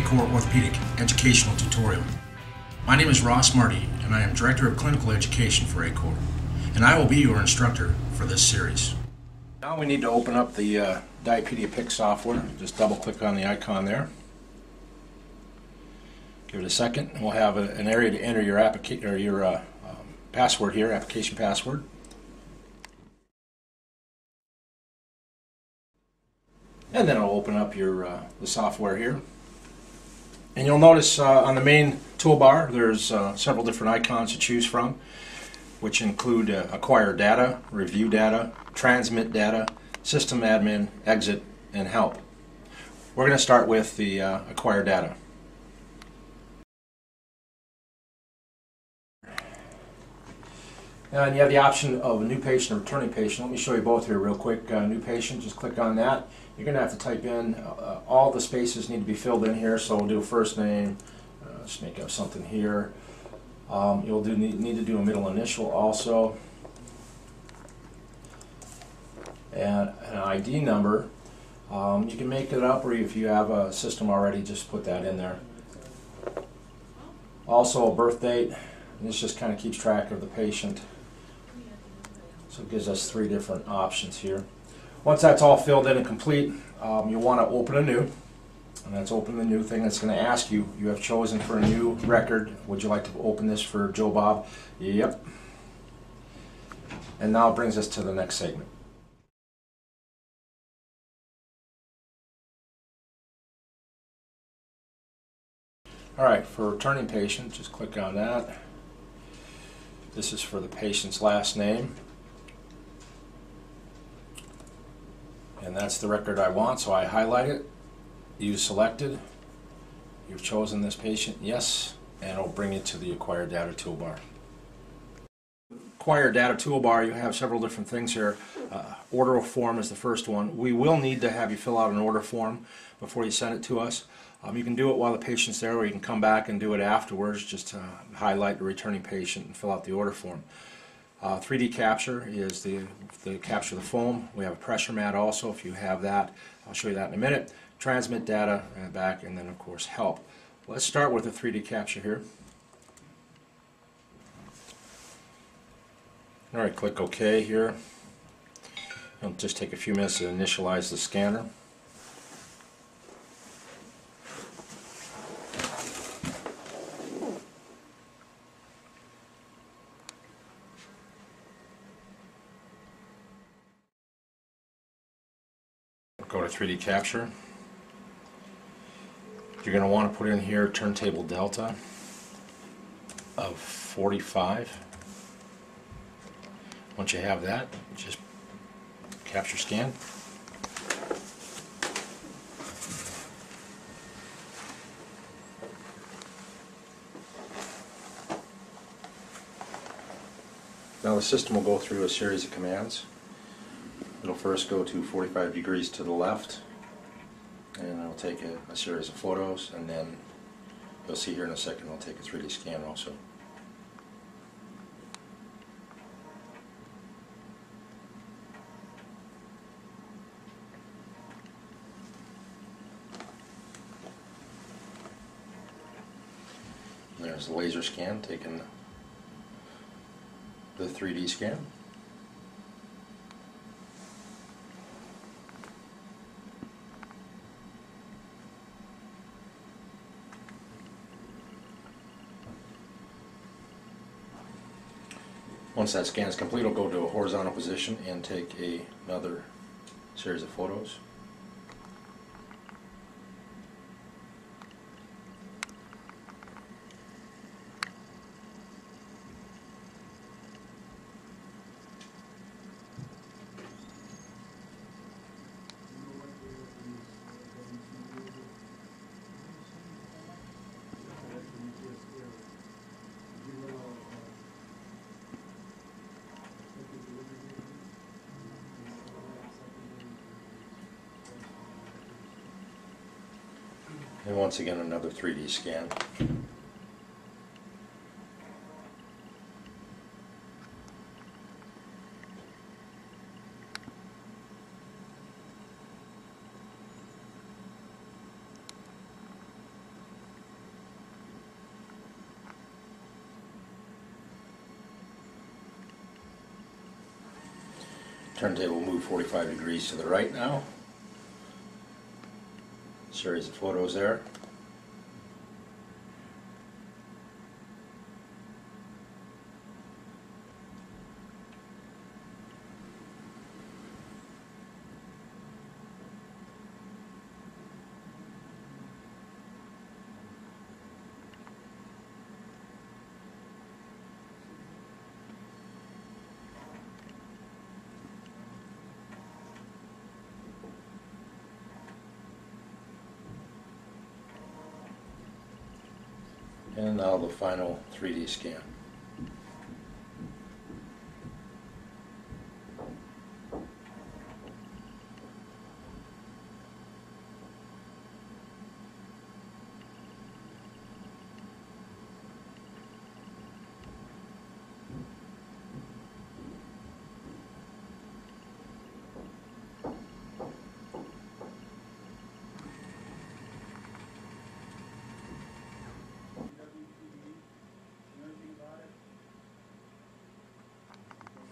Acor Orthopedic Educational Tutorial. My name is Ross Marty, and I am Director of Clinical Education for Acor, and I will be your instructor for this series. Now we need to open up the DIApedia Pix software. Just double-click on the icon there. Give it a second, and we'll have an area to enter your password here, application password. And then it'll open up your the software here, and you'll notice on the main toolbar there's several different icons to choose from, which include acquire data, review data, transmit data, system admin, exit, and help. We're going to start with the acquire data. And you have the option of a new patient or returning patient. Let me show you both here real quick. New patient, just click on that. You're going to have to type in, all the spaces need to be filled in here, so we'll do a first name, just make up something here. You'll need to do a middle initial also. And an ID number. You can make it up, or if you have a system already, just put that in there. Also a birth date, and this just kind of keeps track of the patient. So it gives us three different options here. Once that's all filled in and complete, you'll want to open a new. And that's open the new thing. That's going to ask you, you have chosen for a new record. Would you like to open this for Joe Bob? Yep. And now it brings us to the next segment. Alright, for returning patient, just click on that. This is for the patient's last name. And that's the record I want, so I highlight it. You selected. You've chosen this patient, yes, and it'll bring you to the Acquire Data toolbar. Acquire Data toolbar, you have several different things here. Order form is the first one. We will need to have you fill out an order form before you send it to us. You can do it while the patient's there, or you can come back and do it afterwards, just to highlight the returning patient and fill out the order form. 3D capture is the capture of the foam. We have a pressure mat also, if you have that. I'll show you that in a minute. Transmit data and back, and then of course help. Let's start with the 3D capture here. Alright, click OK here. It'll just take a few minutes to initialize the scanner. Go to 3D capture. You're going to want to put in here turntable delta of 45. Once you have that, just capture scan. Now the system will go through a series of commands. It'll first go to 45 degrees to the left, and it'll take a series of photos, and then you'll see here in a second it'll take a 3D scan also. And there's the laser scan taking the 3D scan. Once that scan is complete, it'll go to a horizontal position and take another series of photos. And once again, another 3D scan. turntable will move 45 degrees to the right now. Series of photos there. And now the final 3D scan.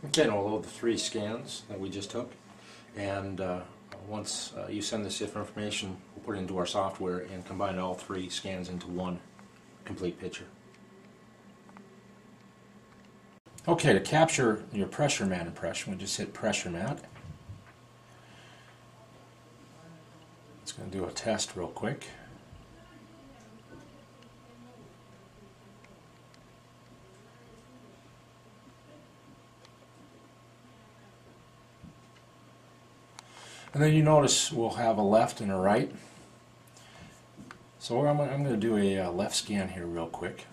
Okay, and I'll load the three scans that we just took, and once you send this information, we'll put it into our software and combine all three scans into one complete picture. Okay, to capture your pressure mat impression, we just hit pressure mat. It's going to do a test real quick. And then you notice we'll have a left and a right. So I'm going to do a left scan here real quick.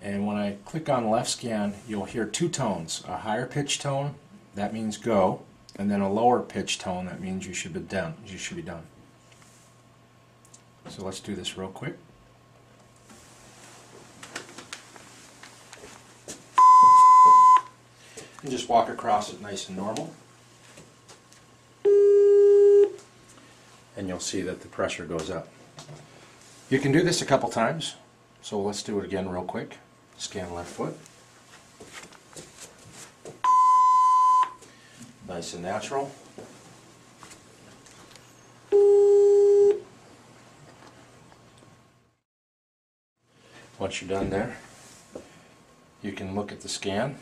And when I click on left scan, you'll hear two tones. A higher pitch tone, that means go, and then a lower pitch tone, that means you should be done. So let's do this real quick. And just walk across it nice and normal. And you'll see that the pressure goes up. You can do this a couple times, so let's do it again real quick. Scan left foot. Nice and natural. Once you're done there, you can look at the scan.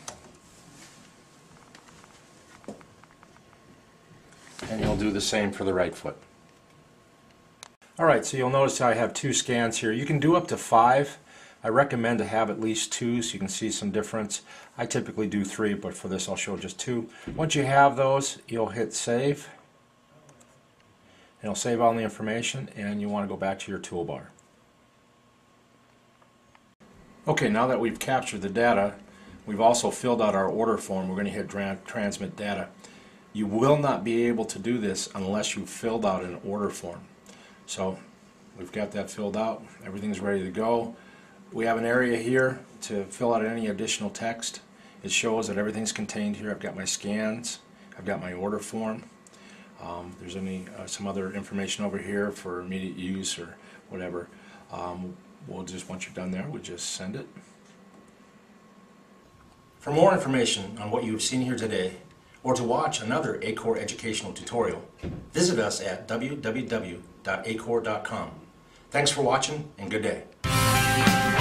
And you'll do the same for the right foot. Alright, so you'll notice I have two scans here. You can do up to 5. I recommend to have at least 2 so you can see some difference. I typically do 3, but for this I'll show just 2. Once you have those, you'll hit save. And it'll save all the information, and you want to go back to your toolbar. Okay, now that we've captured the data, we've also filled out our order form. We're going to hit transmit data. You will not be able to do this unless you've filled out an order form. So we've got that filled out, everything's ready to go. We have an area here to fill out any additional text. It shows that everything's contained here. I've got my scans, I've got my order form. There's some other information over here for immediate use or whatever. We'll just, once you're done there, we'll just send it. For more information on what you've seen here today, or to watch another Acor educational tutorial, visit us at www.acor.com. Thanks for watching, and good day.